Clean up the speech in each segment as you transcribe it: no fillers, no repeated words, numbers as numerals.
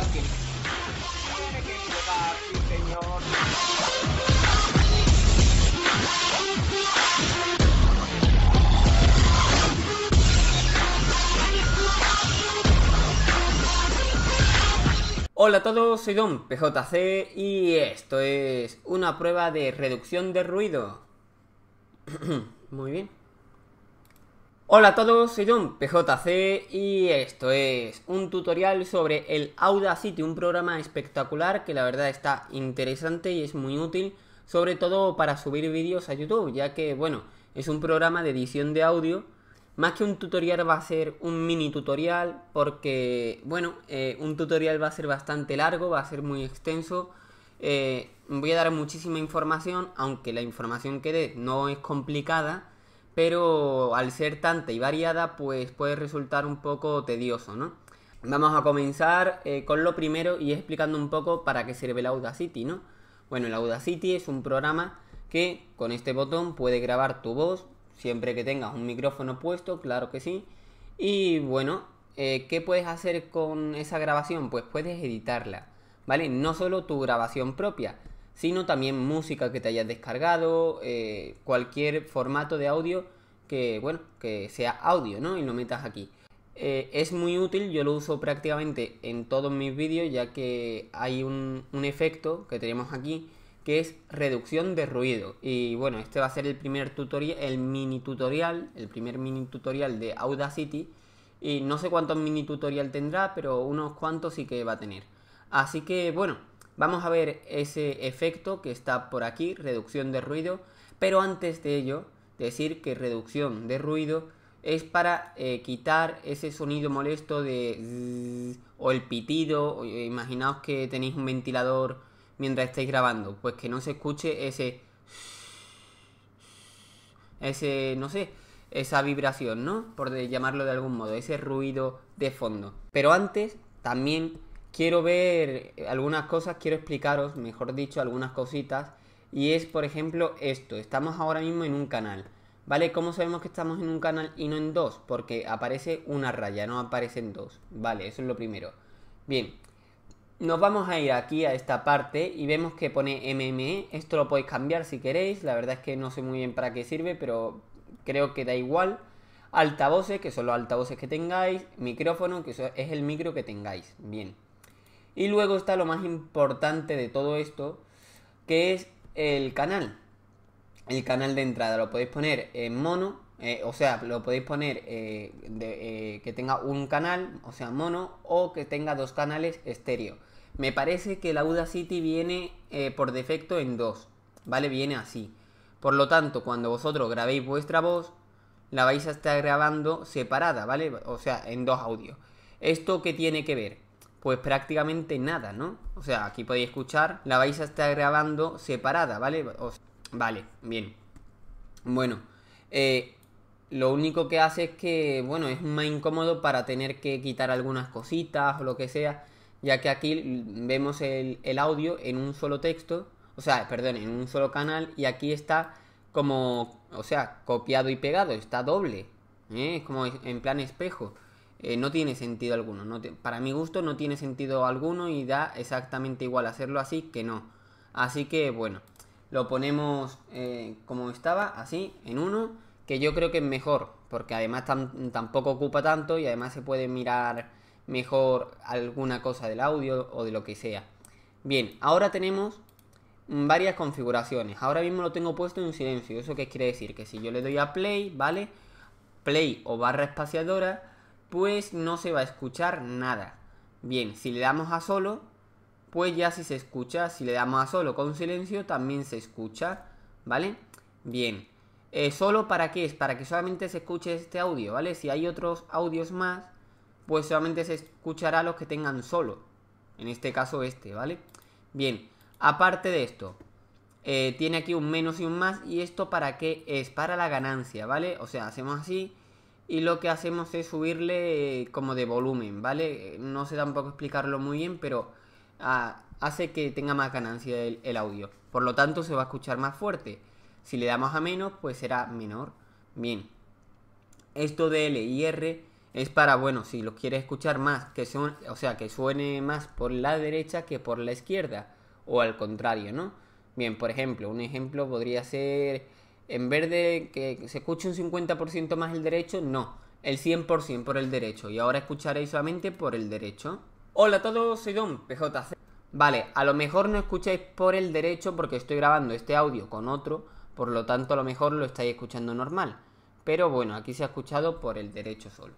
Baskin. Tiene que ser Baskin, señor. Hola a todos, soy Don PJC y esto es una prueba de reducción de ruido. Muy bien. Hola a todos, soy Don PJC y esto es un tutorial sobre el Audacity, un programa espectacular que la verdad está interesante y es muy útil, sobre todo para subir vídeos a YouTube, ya que, bueno, es un programa de edición de audio. Más que un tutorial va a ser un mini tutorial porque, bueno, un tutorial va a ser bastante largo, va a ser muy extenso. Voy a dar muchísima información, aunque la información que dé no es complicada, pero al ser tanta y variada, pues puede resultar un poco tedioso, ¿no? Vamos a comenzar con lo primero y explicando un poco para qué sirve el Audacity, ¿no? Bueno, el Audacity es un programa que con este botón puede grabar tu voz, siempre que tengas un micrófono puesto, claro que sí. Y bueno, ¿qué puedes hacer con esa grabación? Pues puedes editarla, ¿vale? No solo tu grabación propia, sino también música que te hayas descargado, cualquier formato de audio que, bueno, que sea audio, ¿no? Y lo metas aquí. Es muy útil, yo lo uso prácticamente en todos mis vídeos, ya que hay un efecto que tenemos aquí, que es reducción de ruido. Y bueno, este va a ser el primer tutorial, el primer mini tutorial de Audacity. Y no sé cuántos mini tutorial tendrá, pero unos cuantos sí que va a tener. Así que, bueno, vamos a ver ese efecto que está por aquí, reducción de ruido, pero antes de ello, decir que reducción de ruido es para quitar ese sonido molesto de zzz, o el pitido. O, imaginaos que tenéis un ventilador mientras estáis grabando, pues que no se escuche ese no sé, esa vibración, ¿no? Por llamarlo de algún modo, ese ruido de fondo. Pero antes, también quiero ver algunas cosas, quiero explicaros, mejor dicho, algunas cositas. Y es, por ejemplo, esto. Estamos ahora mismo en un canal, ¿vale? ¿Cómo sabemos que estamos en un canal y no en dos? Porque aparece una raya, no aparecen dos. Vale, eso es lo primero. Bien, nos vamos a ir aquí a esta parte y vemos que pone MME. Esto lo podéis cambiar si queréis. La verdad es que no sé muy bien para qué sirve, pero creo que da igual. Altavoces, que son los altavoces que tengáis. Micrófono, que es el micro que tengáis. Bien. Y luego está lo más importante de todo esto, que es el canal. El canal de entrada lo podéis poner en mono, o sea, lo podéis poner que tenga un canal, o sea, mono, o que tenga dos canales estéreo. Me parece que el Audacity viene por defecto en dos, ¿vale? Viene así. Por lo tanto, cuando vosotros grabéis vuestra voz, la vais a estar grabando separada, ¿vale? O sea, en dos audios. ¿Esto qué tiene que ver? Pues prácticamente nada, ¿no? O sea, aquí podéis escuchar, la vais a estar grabando separada, ¿vale? Vale, bien. Bueno, lo único que hace es que, bueno, es más incómodo para tener que quitar algunas cositas o lo que sea, ya que aquí vemos el audio en un solo texto, o sea, perdón, en un solo canal, y aquí está como, o sea, copiado y pegado, está doble, ¿eh? Es como en plan espejo. No tiene sentido alguno, para mi gusto no tiene sentido alguno y da exactamente igual hacerlo así que no. Así que bueno, lo ponemos como estaba, así, en uno, que yo creo que es mejor, porque además tampoco ocupa tanto y además se puede mirar mejor alguna cosa del audio o de lo que sea. Bien, ahora tenemos varias configuraciones. Ahora mismo lo tengo puesto en silencio. ¿Eso qué quiere decir? Que si yo le doy a play, ¿vale? Play o barra espaciadora, pues no se va a escuchar nada. Bien, si le damos a solo, pues ya sí se escucha. Si le damos a solo con silencio, también se escucha, ¿vale? Bien, ¿solo para qué es? Para que solamente se escuche este audio, ¿vale? Si hay otros audios más, pues solamente se escuchará los que tengan solo. En este caso este, ¿vale? Bien, aparte de esto, tiene aquí un menos y un más. ¿Y esto para qué es? Para la ganancia, ¿vale? O sea, hacemos así y lo que hacemos es subirle como de volumen, ¿vale? No sé tampoco explicarlo muy bien, pero hace que tenga más ganancia el audio. Por lo tanto, se va a escuchar más fuerte. Si le damos a menos, pues será menor. Bien. Esto de L y R es para, bueno, si lo quieres escuchar más, o sea, que suene más por la derecha que por la izquierda, o al contrario, ¿no? Bien, por ejemplo, un ejemplo podría ser, en vez de que se escuche un 50% más el derecho, no, el 100% por el derecho, y ahora escucharéis solamente por el derecho. Hola a todos, soy Don PJC. Vale, a lo mejor no escucháis por el derecho porque estoy grabando este audio con otro, por lo tanto a lo mejor lo estáis escuchando normal, pero bueno, aquí se ha escuchado por el derecho solo.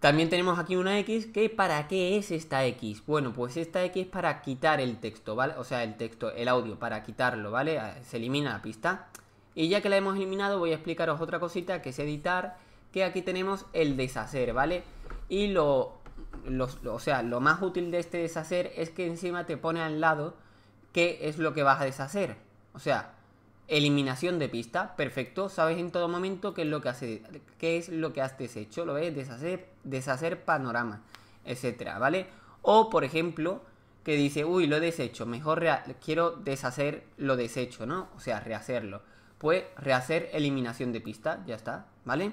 También tenemos aquí una X, que ¿para qué es esta X? Bueno, pues esta X es para quitar el texto, ¿vale? O sea, el texto, el audio, para quitarlo, ¿vale? Se elimina la pista. Y ya que la hemos eliminado, voy a explicaros otra cosita, que es editar, que aquí tenemos el deshacer, ¿vale? Y lo más útil de este deshacer es que encima te pone al lado qué es lo que vas a deshacer. O sea, eliminación de pista, perfecto, sabes en todo momento qué es lo que has deshecho, lo ves, deshacer panorama, etcétera, ¿vale? O, por ejemplo, que dice, uy, lo he deshecho, mejor quiero deshacer lo deshecho, ¿no? O sea, rehacerlo. Pues, rehacer eliminación de pista, ya está, ¿vale?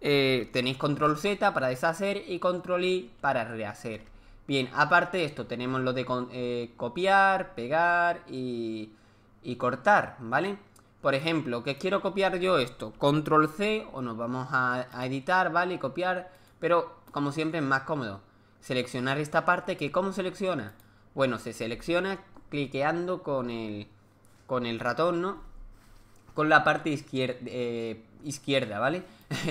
Tenéis control Z para deshacer y control I para rehacer. Bien, aparte de esto, tenemos lo de copiar, pegar y cortar, ¿vale? Por ejemplo, que quiero copiar yo esto, control C, o nos vamos a editar, ¿vale? Y copiar, pero como siempre es más cómodo seleccionar esta parte, que ¿cómo selecciona? Bueno, se selecciona cliqueando con el ratón, ¿no? Con la parte izquierda, ¿vale?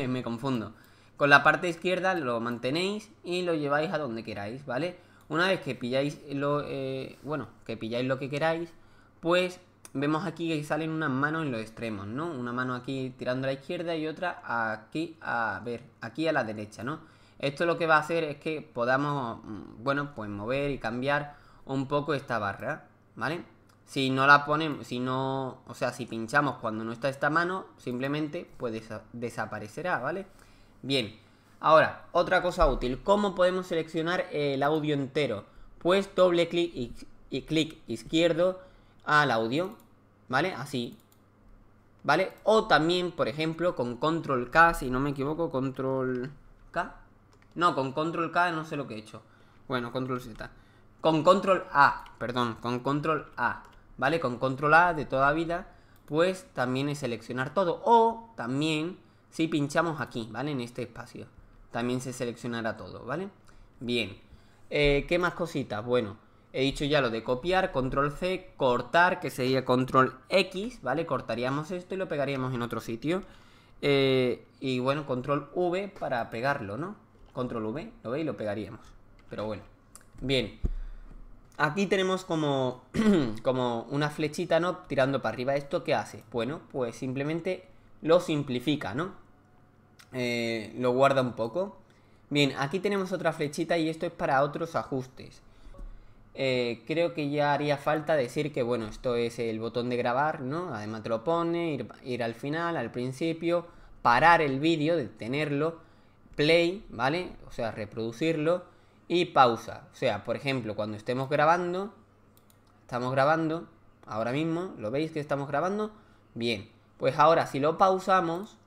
Me confundo. Con la parte izquierda lo mantenéis y lo lleváis a donde queráis, ¿vale? Una vez que pilláis lo que queráis, pues vemos aquí que salen unas manos en los extremos, ¿no? Una mano aquí tirando a la izquierda y otra aquí, aquí a la derecha, ¿no? Esto lo que va a hacer es que podamos, bueno, pues mover y cambiar un poco esta barra, ¿vale? Si no la ponemos, si pinchamos cuando no está esta mano, simplemente pues desaparecerá, ¿vale? Bien, ahora, otra cosa útil, ¿cómo podemos seleccionar el audio entero? Pues doble clic y clic izquierdo al audio, ¿vale? Así, ¿vale? O también, por ejemplo, con control K, si no me equivoco, control K. No, con control K no sé lo que he hecho. Bueno, control Z. Con control A, perdón, con control A, ¿vale? Con control A de toda vida, pues también es seleccionar todo. O también, si pinchamos aquí, ¿vale? En este espacio, también se seleccionará todo, ¿vale? Bien. ¿Qué más cositas? Bueno, he dicho ya lo de copiar, control C, cortar, que sería control X, ¿vale? Cortaríamos esto y lo pegaríamos en otro sitio. Y bueno, control V para pegarlo, ¿no? Control V, lo veis, lo pegaríamos. Pero bueno, bien. Aquí tenemos como una flechita, ¿no? Tirando para arriba. ¿Esto qué hace? Bueno, pues simplemente lo simplifica, ¿no? Lo guarda un poco. Bien, aquí tenemos otra flechita y esto es para otros ajustes. Creo que ya haría falta decir que, bueno, esto es el botón de grabar, ¿no? Además te lo pone, ir al final, al principio, parar el vídeo, detenerlo, play, ¿vale? O sea, reproducirlo. Y pausa, o sea, por ejemplo, cuando estemos grabando, ahora mismo, ¿lo veis que estamos grabando? Bien, pues ahora si lo pausamos,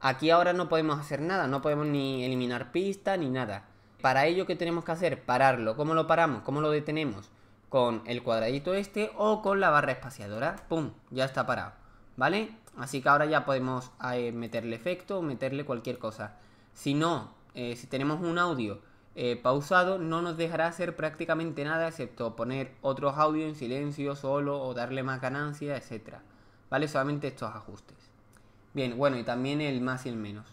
aquí ahora no podemos hacer nada, no podemos ni eliminar pista ni nada. Para ello, ¿qué tenemos que hacer? Pararlo. ¿Cómo lo paramos? ¿Cómo lo detenemos? Con el cuadradito este o con la barra espaciadora. ¡Pum! Ya está parado, ¿vale? Así que ahora ya podemos meterle efecto o meterle cualquier cosa. Si no, si tenemos un audio pausado, no nos dejará hacer prácticamente nada, excepto poner otros audios en silencio solo o darle más ganancia, etcétera, ¿vale? Solamente estos ajustes. Bien, bueno, y también el más y el menos,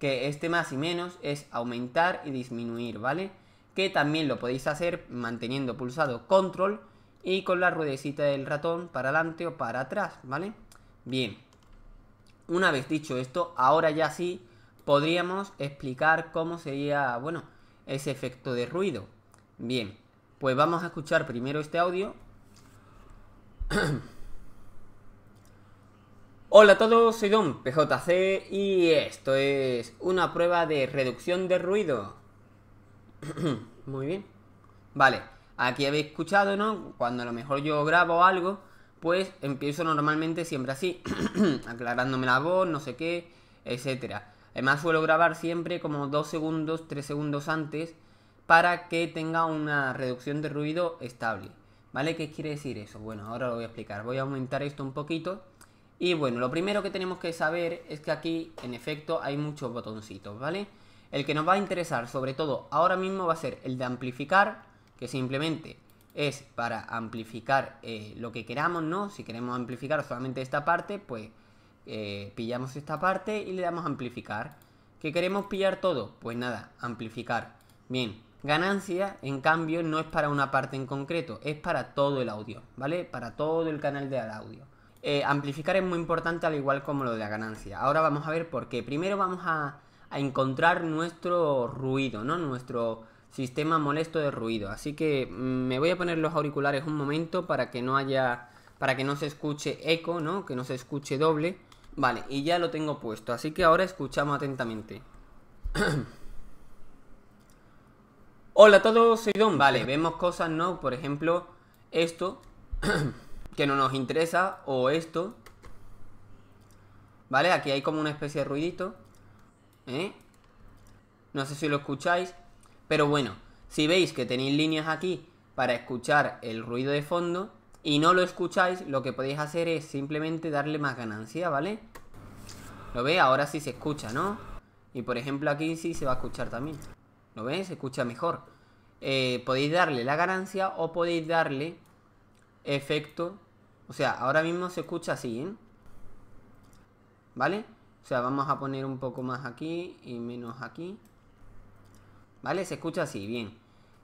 que este más y menos es aumentar y disminuir, ¿vale? Que también lo podéis hacer manteniendo pulsado control y con la ruedecita del ratón para adelante o para atrás, ¿vale? Bien, una vez dicho esto, ahora ya sí podríamos explicar cómo sería, bueno, ese efecto de ruido. Bien, pues vamos a escuchar primero este audio. Hola a todos, soy Don PJC y esto es una prueba de reducción de ruido. Muy bien. Vale, aquí habéis escuchado, ¿no? Cuando a lo mejor yo grabo algo, pues empiezo normalmente siempre así, aclarándome la voz, no sé qué, etcétera. Además suelo grabar siempre como 2 segundos, 3 segundos antes, para que tenga una reducción de ruido estable, ¿vale? ¿Qué quiere decir eso? Bueno, ahora lo voy a explicar. Voy a aumentar esto un poquito. Y bueno, lo primero que tenemos que saber es que aquí, en efecto, hay muchos botoncitos, ¿vale? El que nos va a interesar, sobre todo ahora mismo, va a ser el de amplificar, que simplemente es para amplificar lo que queramos, ¿no? Si queremos amplificar solamente esta parte, pues pillamos esta parte y le damos amplificar. ¿Qué queremos pillar todo? Pues nada, amplificar. Bien, ganancia, en cambio, no es para una parte en concreto, es para todo el audio, ¿vale? Para todo el canal de audio. Amplificar es muy importante, al igual como lo de la ganancia. Ahora vamos a ver por qué. Primero vamos a encontrar nuestro ruido, ¿no? Nuestro sistema molesto de ruido. Así que me voy a poner los auriculares un momento para que no haya, para que no se escuche eco, ¿no? Que no se escuche doble. Vale, y ya lo tengo puesto. Así que ahora escuchamos atentamente. Hola a todos, soy Don. Vale, vemos cosas, ¿no? Por ejemplo, esto que no nos interesa, o esto, ¿vale? Aquí hay como una especie de ruidito, ¿eh? No sé si lo escucháis, pero bueno, si veis que tenéis líneas aquí para escuchar el ruido de fondo y no lo escucháis, lo que podéis hacer es simplemente darle más ganancia, ¿vale? ¿Lo veis? Ahora sí se escucha, ¿no? Y por ejemplo aquí sí se va a escuchar también. ¿Lo veis? Se escucha mejor. Podéis darle la ganancia o podéis darle efecto. O sea, ahora mismo se escucha así, ¿eh? ¿Vale? O sea, vamos a poner un poco más aquí y menos aquí. ¿Vale? Se escucha así, bien.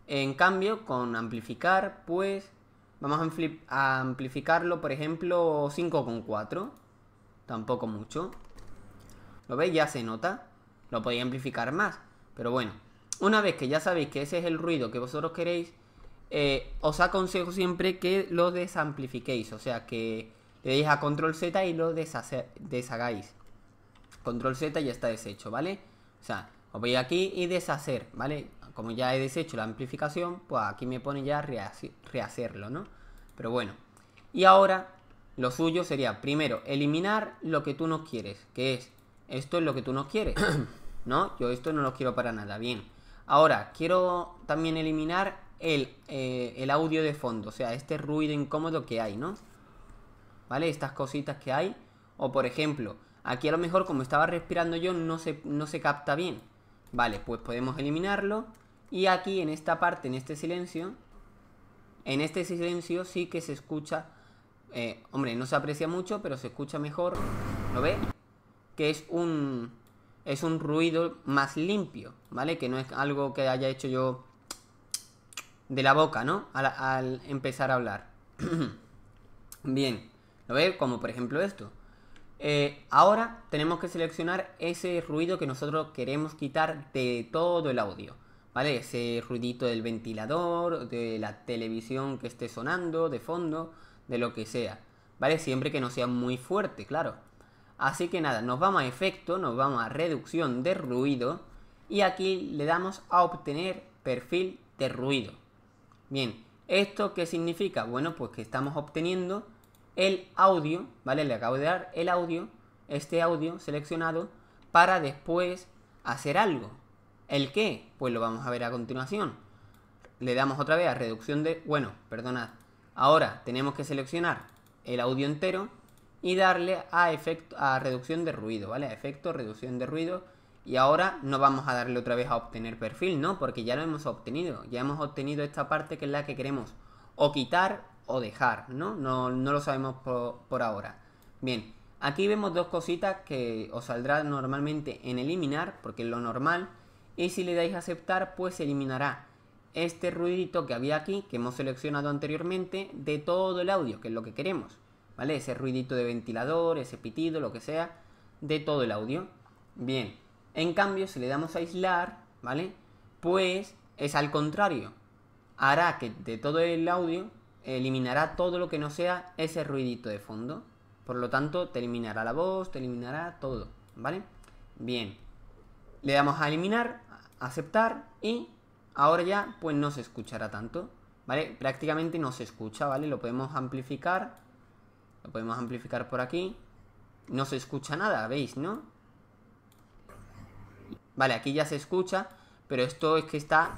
En cambio, con amplificar, pues vamos a amplificarlo, por ejemplo, 5,4. Tampoco mucho. ¿Lo veis? Ya se nota. Lo podéis amplificar más. Pero bueno, una vez que ya sabéis que ese es el ruido que vosotros queréis, os aconsejo siempre que lo desamplifiquéis, o sea, que le deis a control Z y lo deshagáis. Control Z ya está deshecho, ¿vale? O sea, os voy aquí y deshacer, ¿vale? Como ya he deshecho la amplificación, pues aquí me pone ya rehacerlo, ¿no? Pero bueno, y ahora lo suyo sería, primero, eliminar lo que tú no quieres, que es, esto es lo que tú no quieres, ¿no? Yo esto no lo quiero para nada, bien. Ahora, quiero también eliminar el audio de fondo, o sea, este ruido incómodo que hay, ¿no? ¿Vale? Estas cositas que hay. O por ejemplo, aquí a lo mejor como estaba respirando yo no se capta bien. Vale, pues podemos eliminarlo. Y aquí en esta parte, en este silencio sí que se escucha, hombre, no se aprecia mucho, pero se escucha mejor. ¿Lo ve? Que es un ruido más limpio, ¿vale? Que no es algo que haya hecho yo de la boca, ¿no? Al empezar a hablar. Bien, ¿lo veis? Como por ejemplo esto. Ahora tenemos que seleccionar ese ruido que nosotros queremos quitar de todo el audio, ¿vale? Ese ruidito del ventilador, de la televisión que esté sonando, de fondo, de lo que sea, ¿vale? Siempre que no sea muy fuerte, claro. Así que nada, nos vamos a efecto, nos vamos a reducción de ruido y aquí le damos a obtener perfil de ruido. Bien, ¿esto qué significa? Bueno, pues que estamos obteniendo el audio, ¿vale? Le acabo de dar el audio, este audio seleccionado, para después hacer algo. ¿El qué? Pues lo vamos a ver a continuación. Le damos otra vez a reducción de... Bueno, perdonad. Ahora tenemos que seleccionar el audio entero y darle a efecto, a reducción de ruido, ¿vale? A efecto, reducción de ruido. Y ahora no vamos a darle otra vez a obtener perfil, ¿no? Porque ya lo hemos obtenido. Ya hemos obtenido esta parte que es la que queremos o quitar o dejar, ¿no? No lo sabemos por ahora. Bien, aquí vemos dos cositas que os saldrá normalmente en eliminar, porque es lo normal. Y si le dais a aceptar, pues se eliminará este ruidito que había aquí, que hemos seleccionado anteriormente, de todo el audio, que es lo que queremos, ¿vale? Ese ruidito de ventilador, ese pitido, lo que sea, de todo el audio. Bien. En cambio, si le damos a aislar, ¿vale? Pues es al contrario. Hará que de todo el audio eliminará todo lo que no sea ese ruidito de fondo. Por lo tanto, te eliminará la voz, te eliminará todo, ¿vale? Bien. Le damos a eliminar, aceptar y ahora ya pues no se escuchará tanto, ¿vale? Prácticamente no se escucha, ¿vale? Lo podemos amplificar por aquí. No se escucha nada, ¿veis, no? Vale, aquí ya se escucha, pero esto es que está...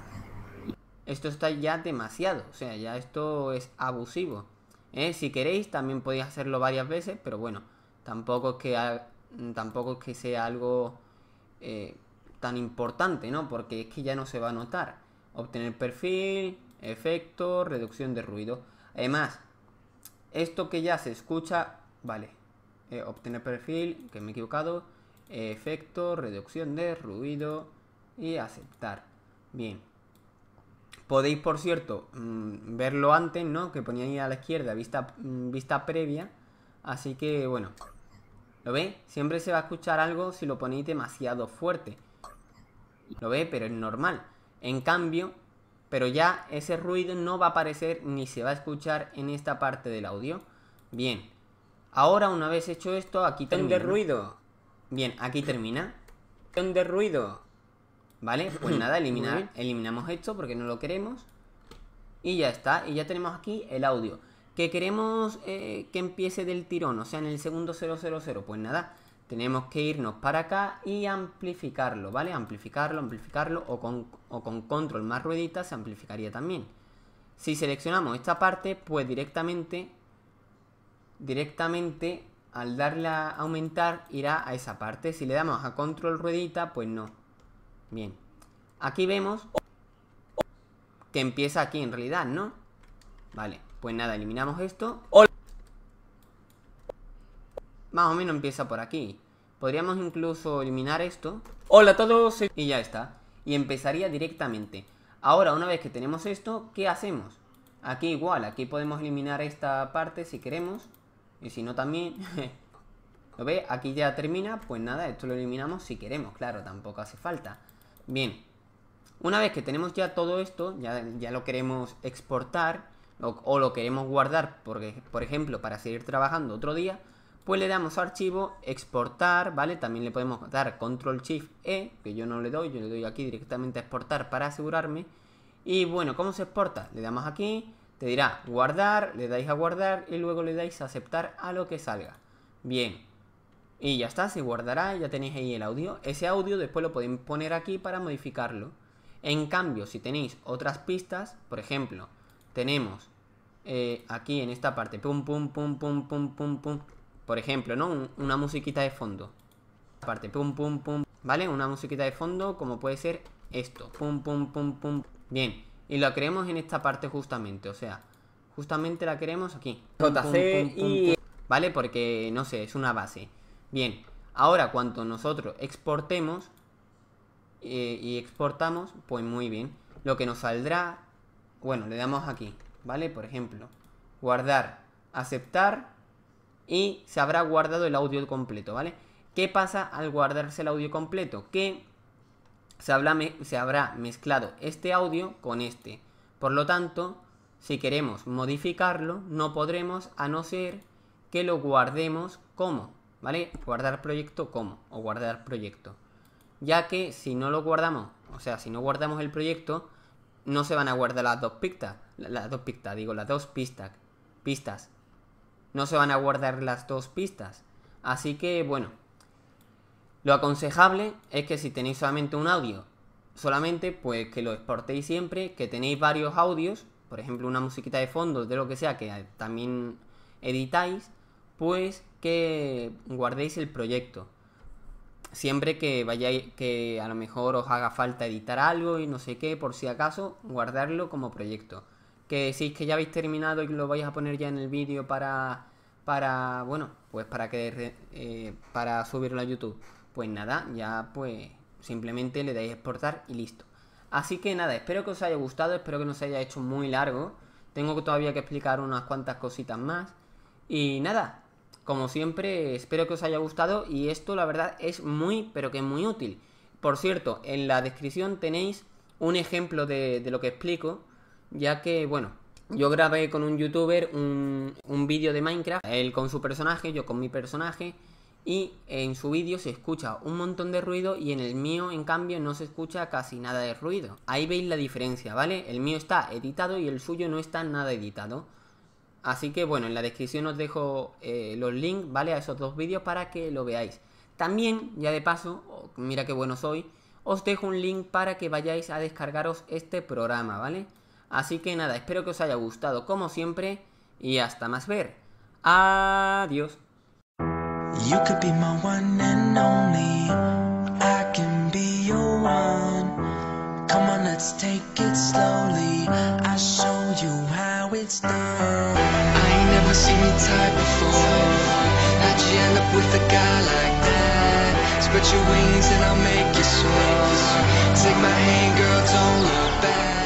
Esto está ya demasiado, o sea, ya esto es abusivo. Si queréis también podéis hacerlo varias veces, pero bueno, tampoco es que sea algo tan importante, ¿no? Porque es que ya no se va a notar. Obtener perfil, efecto, reducción de ruido. Además, esto que ya se escucha, vale, obtener perfil, que me he equivocado, efecto, reducción de ruido y aceptar. Bien. Podéis, por cierto, verlo antes, ¿no? Que ponía ahí a la izquierda, vista previa. Así que, bueno, ¿lo veis? Siempre se va a escuchar algo si lo ponéis demasiado fuerte. ¿Lo veis? Pero es normal. En cambio, pero ya ese ruido no va a aparecer ni se va a escuchar en esta parte del audio. Bien. Ahora, una vez hecho esto, aquí termina. Bien, aquí termina. ¿Dónde ruido? ¿Vale? Pues nada, eliminamos esto porque no lo queremos. Y ya está. Y ya tenemos aquí el audio. ¿Que queremos que empiece del tirón? O sea, en el segundo 000. Pues nada, tenemos que irnos para acá y amplificarlo, ¿vale? Amplificarlo. O con control más ruedita se amplificaría también. Si seleccionamos esta parte, pues directamente al darle a aumentar irá a esa parte. Si le damos a control ruedita, pues no. Bien, aquí vemos que empieza aquí en realidad, ¿no? Vale, pues nada, eliminamos esto. Más o menos empieza por aquí. Podríamos incluso eliminar esto. Hola a todos. Y ya está. Y empezaría directamente. Ahora, una vez que tenemos esto, ¿qué hacemos? Aquí igual, aquí podemos eliminar esta parte si queremos. Y si no también... ¿Lo ve? Aquí ya termina. Pues nada, esto lo eliminamos si queremos. Claro, tampoco hace falta. Bien, una vez que tenemos ya todo esto, ya lo queremos exportar o lo queremos guardar, porque, por ejemplo, para seguir trabajando otro día, pues le damos archivo, exportar, ¿vale? También le podemos dar Control-Shift-E, que yo no le doy, yo le doy aquí directamente a exportar para asegurarme. Y bueno, ¿cómo se exporta? Le damos aquí, te dirá guardar, le dais a guardar y luego le dais a aceptar a lo que salga. Bien. Y ya está, se guardará, ya tenéis ahí el audio. Ese audio después lo podéis poner aquí para modificarlo. En cambio, si tenéis otras pistas, por ejemplo, tenemos aquí en esta parte, pum, pum, pum, pum, pum, pum, pum, por ejemplo, ¿no? Una musiquita de fondo. Aparte, pum, pum, pum, ¿vale? Una musiquita de fondo como puede ser esto, pum, pum, pum, pum. Bien, y lo queremos en esta parte justamente, o sea, justamente la queremos aquí. JC y... ¿Vale? Porque, no sé, es una base. Bien, ahora cuando nosotros exportemos y exportamos, pues muy bien, lo que nos saldrá, bueno, le damos aquí, ¿vale? Por ejemplo, guardar, aceptar y se habrá guardado el audio completo, ¿vale? ¿Qué pasa al guardarse el audio completo? Que se habrá mezclado este audio con este. Por lo tanto, si queremos modificarlo, no podremos a no ser que lo guardemos como... ¿Vale? Guardar proyecto como o guardar proyecto. Ya que si no lo guardamos, o sea, si no guardamos el proyecto, no se van a guardar las dos pistas. No se van a guardar las dos pistas. Así que, bueno, lo aconsejable es que si tenéis solamente un audio, solamente pues que lo exportéis siempre, que tenéis varios audios, por ejemplo, una musiquita de fondo, de lo que sea, que también editáis, pues que guardéis el proyecto siempre que vayáis, que a lo mejor os haga falta editar algo y no sé qué, por si acaso guardarlo como proyecto. Que si es que ya habéis terminado y lo vais a poner ya en el vídeo para bueno, pues para subirlo a YouTube, pues nada, ya pues simplemente le dais a exportar y listo. Así que nada, espero que os haya gustado, espero que no se haya hecho muy largo, tengo todavía que explicar unas cuantas cositas más. Y nada, como siempre, espero que os haya gustado y esto la verdad es muy, pero que muy útil. Por cierto, en la descripción tenéis un ejemplo de lo que explico, ya que, bueno, yo grabé con un youtuber un vídeo de Minecraft, él con su personaje, yo con mi personaje, y en su vídeo se escucha un montón de ruido y en el mío, en cambio, no se escucha casi nada de ruido. Ahí veis la diferencia, ¿vale? El mío está editado y el suyo no está nada editado. Así que bueno, en la descripción os dejo los links, ¿vale? A esos dos vídeos para que lo veáis. También, ya de paso, mira qué bueno soy, os dejo un link para que vayáis a descargaros este programa, ¿vale? Así que nada, espero que os haya gustado como siempre y hasta más ver. Adiós. You could be my one and only, I can be your one. Come on, let's take it slowly, I'll show you how it's done. I ain't never seen you type before, how'd you end up with a guy like that? Spread your wings and I'll make you soar. Take my hand, girl, don't look back.